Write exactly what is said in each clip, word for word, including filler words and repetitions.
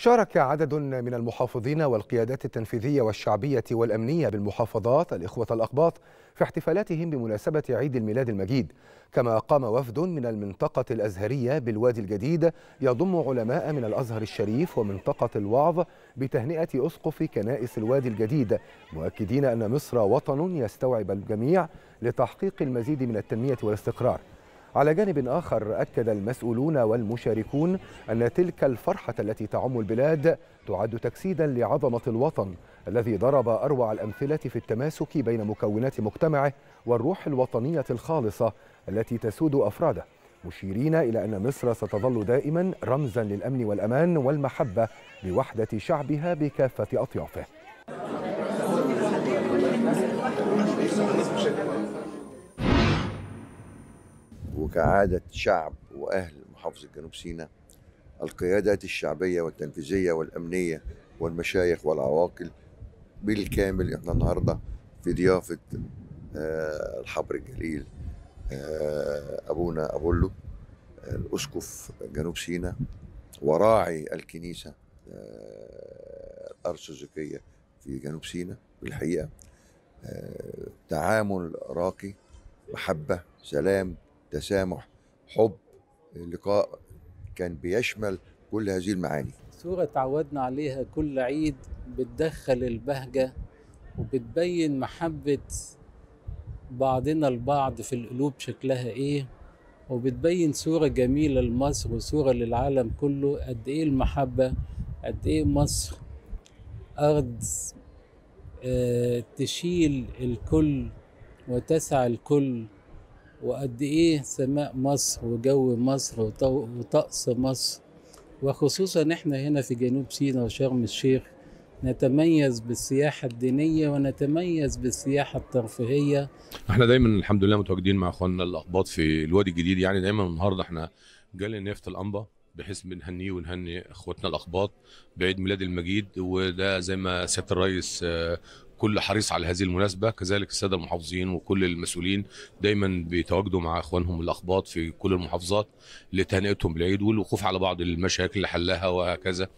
شارك عدد من المحافظين والقيادات التنفيذية والشعبية والأمنية بالمحافظات الإخوة الأقباط في احتفالاتهم بمناسبة عيد الميلاد المجيد، كما قام وفد من المنطقة الأزهرية بالوادي الجديد يضم علماء من الأزهر الشريف ومنطقة الوعظ بتهنئة أسقف كنائس الوادي الجديد، مؤكدين أن مصر وطن يستوعب الجميع لتحقيق المزيد من التنمية والاستقرار. على جانب آخر، أكد المسؤولون والمشاركون أن تلك الفرحة التي تعم البلاد تعد تجسيدا لعظمة الوطن الذي ضرب أروع الأمثلة في التماسك بين مكونات مجتمعه والروح الوطنية الخالصة التي تسود أفراده، مشيرين إلى أن مصر ستظل دائما رمزا للأمن والأمان والمحبة لوحدة شعبها بكافة أطيافه. وكعادة شعب وأهل محافظة جنوب سيناء، القيادات الشعبية والتنفيذية والأمنية والمشايخ والعواقل بالكامل، احنا النهارده في ضيافة الحبر الجليل أبونا أبولو الأسقف جنوب سيناء وراعي الكنيسة الأرثوذكية في جنوب سيناء. بالحقيقة تعامل راقي، محبة، سلام، تسامح، حب. اللقاء كان بيشمل كل هذه المعاني. صورة تعودنا عليها كل عيد بتدخل البهجة وبتبين محبة بعضنا البعض في القلوب شكلها ايه، وبتبين صورة جميلة لمصر وصورة للعالم كله قد ايه المحبة، قد ايه مصر أرض آه تشيل الكل وتسع الكل، وقد ايه سماء مصر وجو مصر وطقس مصر، وخصوصا احنا هنا في جنوب سيناء وشرم الشيخ نتميز بالسياحه الدينيه ونتميز بالسياحه الترفيهيه. احنا دايما الحمد لله متواجدين مع اخواننا الاقباط في الوادي الجديد، يعني دايما النهارده احنا جالنا نيافه الانبا بحيث بنهنيه ونهني اخواتنا الاقباط بعيد ميلاد المجيد، وده زي ما سياده الرئيس كل حريص على هذه المناسبة، كذلك السادة المحافظين وكل المسؤولين دايما بيتواجدوا مع اخوانهم الاقباط في كل المحافظات لتهنئتهم بالعيد والوقوف على بعض المشاكل اللي حلها وهكذا.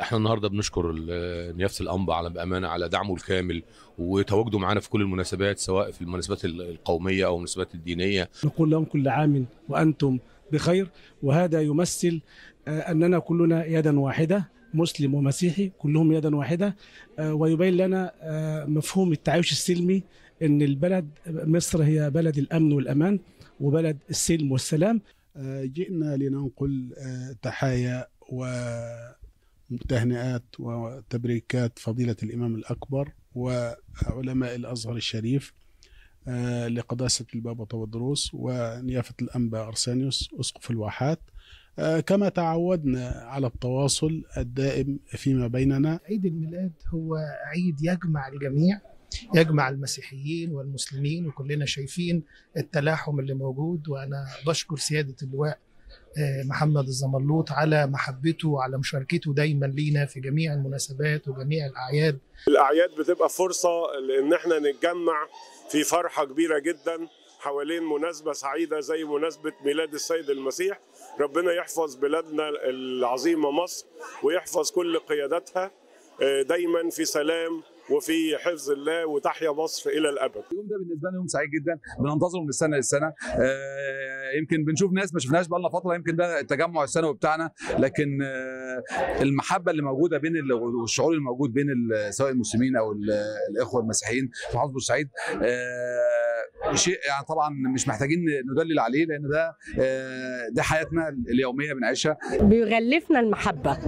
احنا النهارده بنشكر نيافة الانبا على بامانه على دعمه الكامل وتواجده معانا في كل المناسبات، سواء في المناسبات القومية او المناسبات الدينية. نقول لهم كل عام وانتم بخير، وهذا يمثل اننا كلنا يدا واحدة، مسلم ومسيحي كلهم يدا واحدة، ويبين لنا مفهوم التعايش السلمي، أن البلد مصر هي بلد الأمن والأمان وبلد السلم والسلام. جئنا لننقل تحايا وتهنئات وتبريكات فضيلة الإمام الأكبر وعلماء الأزهر الشريف لقداسة البابا تواضرس ونيافة الأنبا أرسانيوس أسقف الواحات، كما تعودنا على التواصل الدائم فيما بيننا. عيد الميلاد هو عيد يجمع الجميع، يجمع المسيحيين والمسلمين، وكلنا شايفين التلاحم اللي موجود. وأنا بشكر سيادة اللواء محمد الزملوط على محبته وعلى مشاركته دايما لينا في جميع المناسبات وجميع الأعياد. الأعياد بتبقى فرصة لأن احنا نتجمع في فرحة كبيرة جدا حوالين مناسبة سعيدة زي مناسبة ميلاد السيد المسيح. ربنا يحفظ بلادنا العظيمة مصر ويحفظ كل قياداتها دايما في سلام وفي حفظ الله، وتحيا مصر إلى الأبد. اليوم ده بالنسبة لنا يوم سعيد جدا، بننتظره من السنة للسنة. آه يمكن بنشوف ناس ما شفناهاش بقالنا فترة، يمكن ده التجمع السنوي بتاعنا، لكن آه المحبة اللي موجودة بين والشعور اللي موجود بين سواء المسلمين أو الإخوة المسيحيين في محافظة بورسعيد آه شيء يعني طبعا مش محتاجين ندلل عليه، لان ده ده حياتنا اليوميه بنعيشها. بيغلفنا المحبه،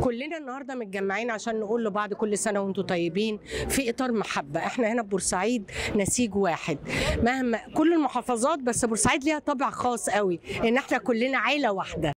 كلنا النهارده متجمعين عشان نقول لبعض كل سنه وانتم طيبين في اطار محبه. احنا هنا في بورسعيد نسيج واحد مهما كل المحافظات، بس بورسعيد ليها طابع خاص قوي ان احنا كلنا عيله واحده.